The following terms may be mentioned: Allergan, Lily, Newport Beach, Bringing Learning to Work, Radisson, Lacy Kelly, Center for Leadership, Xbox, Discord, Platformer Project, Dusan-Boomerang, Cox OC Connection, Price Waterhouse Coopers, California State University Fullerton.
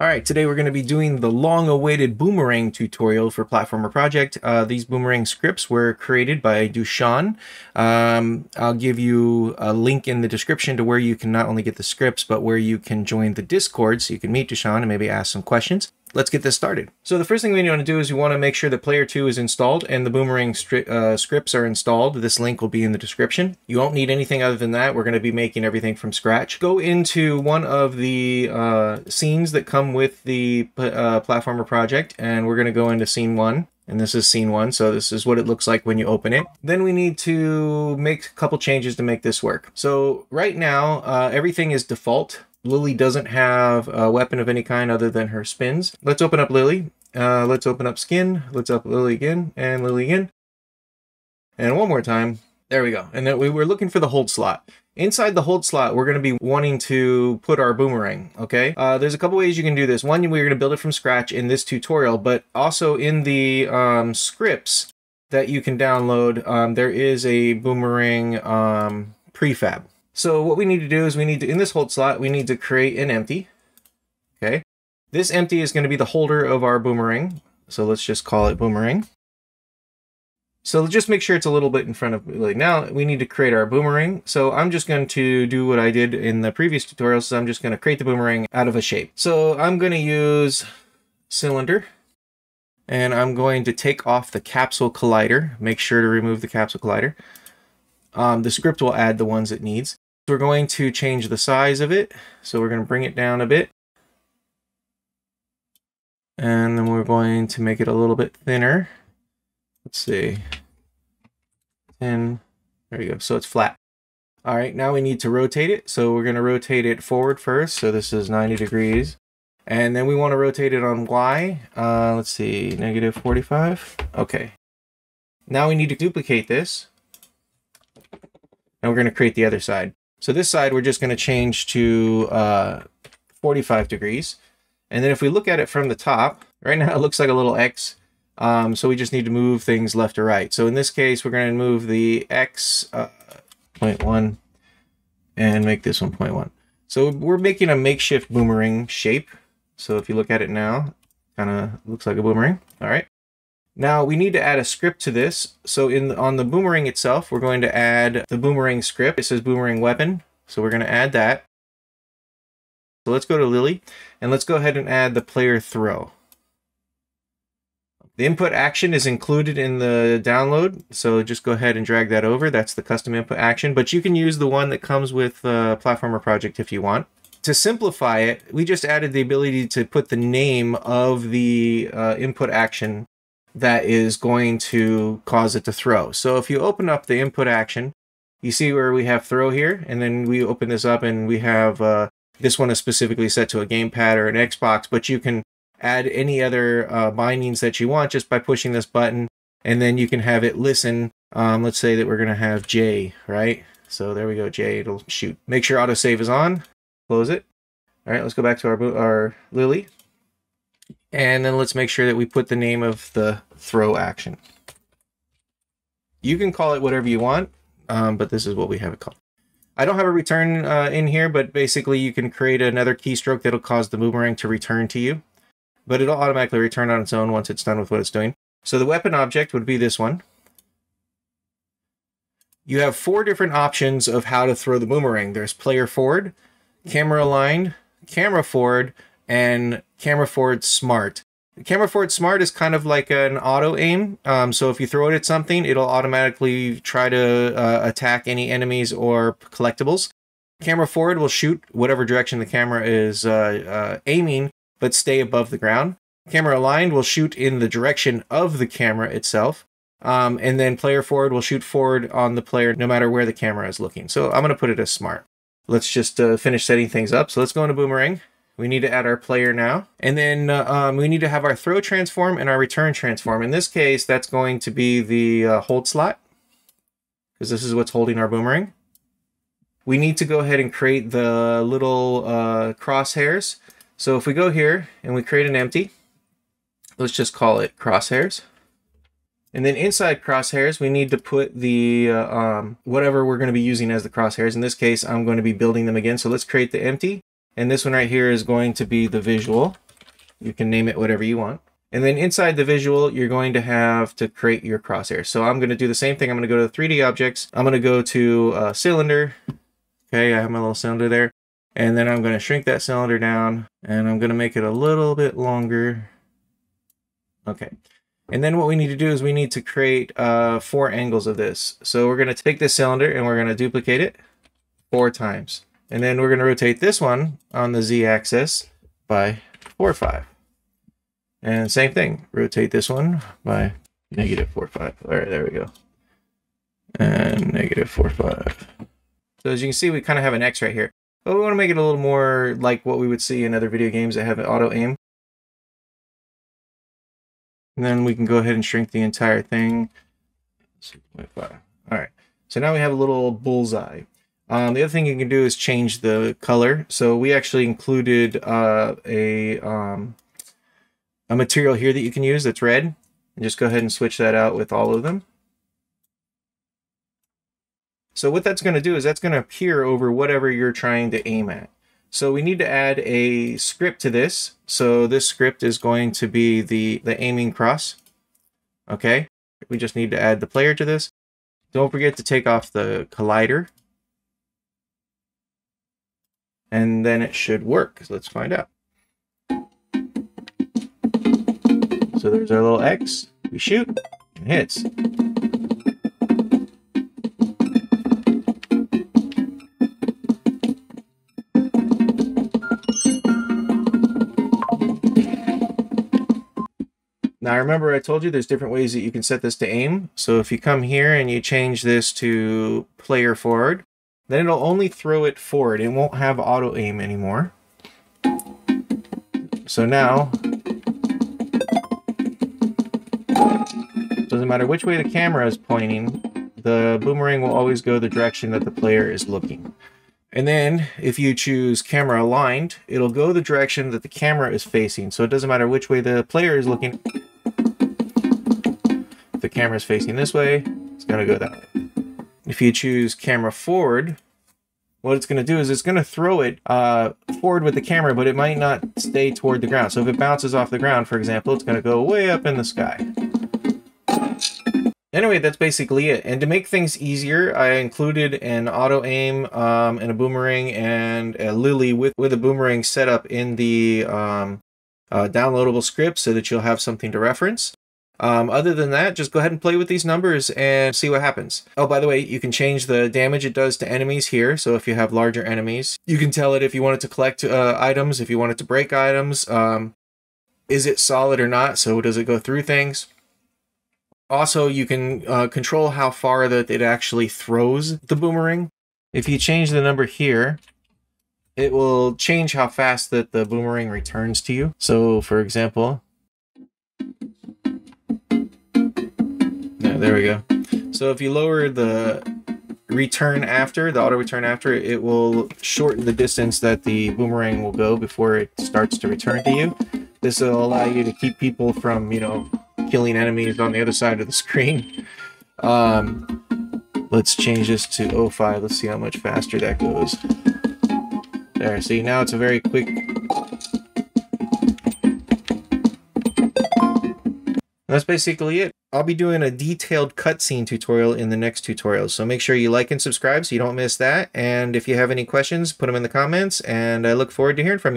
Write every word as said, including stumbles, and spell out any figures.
Alright, today we're going to be doing the long-awaited boomerang tutorial for Platformer Project. Uh, these boomerang scripts were created by Dusan. Um, I'll give you a link in the description to where you can not only get the scripts, but where you can join the Discord so you can meet Dusan and maybe ask some questions. Let's get this started. So the first thing we want to do is we want to make sure that Player two is installed and the boomerang uh, scripts are installed. This link will be in the description. You won't need anything other than that. We're going to be making everything from scratch. Go into one of the uh, scenes that come with the uh, Platformer Project, and we're going to go into Scene one. And this is scene one, so this is what it looks like when you open it. Then we need to make a couple changes to make this work. So right now, uh, everything is default. Lily doesn't have a weapon of any kind other than her spins. Let's open up Lily. Uh, let's open up skin. Let's up Lily again and Lily again. And one more time. There we go. And then we were looking for the hold slot. Inside the hold slot, we're going to be wanting to put our boomerang, okay? Uh, there's a couple ways you can do this. One, we're going to build it from scratch in this tutorial, but also in the um, scripts that you can download, um, there is a boomerang um, prefab. So what we need to do is we need to, in this hold slot, we need to create an empty, okay? This empty is going to be the holder of our boomerang. So let's just call it boomerang. So just make sure it's a little bit in front of, like, now we need to create our boomerang. So I'm just going to do what I did in the previous tutorial. So I'm just going to create the boomerang out of a shape. So I'm going to use cylinder and I'm going to take off the capsule collider. Make sure to remove the capsule collider. Um, the script will add the ones it needs. We're going to change the size of it, so we're going to bring it down a bit, and then we're going to make it a little bit thinner. Let's see, and there you go, so it's flat. All right, now we need to rotate it, so we're going to rotate it forward first, so this is ninety degrees, and then we want to rotate it on Y. Uh, let's see, negative forty-five. Okay, now we need to duplicate this, and we're going to create the other side. So this side, we're just going to change to uh, forty-five degrees. And then if we look at it from the top, right now it looks like a little X. Um, so we just need to move things left to right. So in this case, we're going to move the X uh, zero point one and make this one point one. So we're making a makeshift boomerang shape. So if you look at it now, kind of looks like a boomerang. All right. Now we need to add a script to this. So in the, on the boomerang itself, we're going to add the boomerang script. It says boomerang weapon. So we're going to add that. So let's go to Lily and let's go ahead and add the player throw. The input action is included in the download. So just go ahead and drag that over. That's the custom input action, but you can use the one that comes with uh, Platformer Project if you want. To simplify it, we just added the ability to put the name of the uh, input action that is going to cause it to throw. So if you open up the input action, you see where we have throw here, and then we open this up and we have uh, this one is specifically set to a gamepad or an Xbox, but you can add any other uh, bindings that you want just by pushing this button, and then you can have it listen. Um, let's say that we're going to have J, right? So there we go, J, it'll shoot. Make sure autosave is on, close it. All right, let's go back to our, our Lily. And then let's make sure that we put the name of the throw action. You can call it whatever you want, um, but this is what we have it called. I don't have a return uh, in here, but basically you can create another keystroke that'll cause the boomerang to return to you. But it'll automatically return on its own once it's done with what it's doing. So the weapon object would be this one. You have four different options of how to throw the boomerang. There's player forward, camera aligned, camera forward, and camera forward smart. Camera forward smart is kind of like an auto aim. Um, so if you throw it at something, it'll automatically try to uh, attack any enemies or collectibles. Camera forward will shoot whatever direction the camera is uh, uh, aiming, but stay above the ground. Camera aligned will shoot in the direction of the camera itself. Um, and then player forward will shoot forward on the player no matter where the camera is looking. So I'm going to put it as smart. Let's just uh, finish setting things up. So let's go into boomerang. We need to add our player now. And then uh, um, we need to have our throw transform and our return transform. In this case, that's going to be the uh, hold slot, because this is what's holding our boomerang. We need to go ahead and create the little uh, crosshairs. So if we go here and we create an empty, let's just call it crosshairs. And then inside crosshairs, we need to put the uh, um, whatever we're going to be using as the crosshairs. In this case, I'm going to be building them again. So let's create the empty. And this one right here is going to be the visual. You can name it whatever you want. And then inside the visual, you're going to have to create your crosshair. So I'm going to do the same thing. I'm going to go to the three D objects. I'm going to go to uh, cylinder. Okay, I have my little cylinder there. And then I'm going to shrink that cylinder down, and I'm going to make it a little bit longer. Okay. And then what we need to do is we need to create uh, four angles of this. So we're going to take this cylinder and we're going to duplicate it four times. And then we're going to rotate this one on the z-axis by four, five. And same thing, rotate this one by negative four, five. All right, there we go. And negative four, five. So as you can see, we kind of have an X right here. But we want to make it a little more like what we would see in other video games that have an auto aim. And then we can go ahead and shrink the entire thing. six point five. All right. So now we have a little bullseye. Um, the other thing you can do is change the color. So we actually included uh, a um, a material here that you can use that's red. And just go ahead and switch that out with all of them. So what that's going to do is that's going to appear over whatever you're trying to aim at. So we need to add a script to this. So this script is going to be the, the aiming cross. Okay, we just need to add the player to this. Don't forget to take off the collider. And then it should work. So let's find out. So there's our little X. We shoot, it hits. Now remember I told you there's different ways that you can set this to aim. So if you come here and you change this to player forward, then it'll only throw it forward. It won't have auto aim anymore. So now, doesn't matter which way the camera is pointing, the boomerang will always go the direction that the player is looking. And then if you choose camera aligned, it'll go the direction that the camera is facing. So it doesn't matter which way the player is looking. If the camera is facing this way, it's going to go that way. If you choose camera forward, what it's going to do is it's going to throw it uh, forward with the camera, but it might not stay toward the ground. So if it bounces off the ground, for example, it's going to go way up in the sky. Anyway, that's basically it. And to make things easier, I included an auto aim um, and a boomerang and a Lily with, with a boomerang set up in the um, uh, downloadable script so that you'll have something to reference. Um, other than that, just go ahead and play with these numbers and see what happens. Oh, by the way, you can change the damage it does to enemies here. So if you have larger enemies, you can tell it if you want it to collect uh, items, if you want it to break items. Um, is it solid or not? So does it go through things? Also, you can uh, control how far that it actually throws the boomerang. If you change the number here, it will change how fast that the boomerang returns to you. So for example, there we go. So if you lower the return after, the auto return after, it will shorten the distance that the boomerang will go before it starts to return to you. This will allow you to keep people from, you know, killing enemies on the other side of the screen. Um, let's change this to oh five. Let's see how much faster that goes. There, see, now it's a very quick... That's basically it. I'll be doing a detailed cutscene tutorial in the next tutorial, so make sure you like and subscribe so you don't miss that. And if you have any questions, put them in the comments, and I look forward to hearing from you.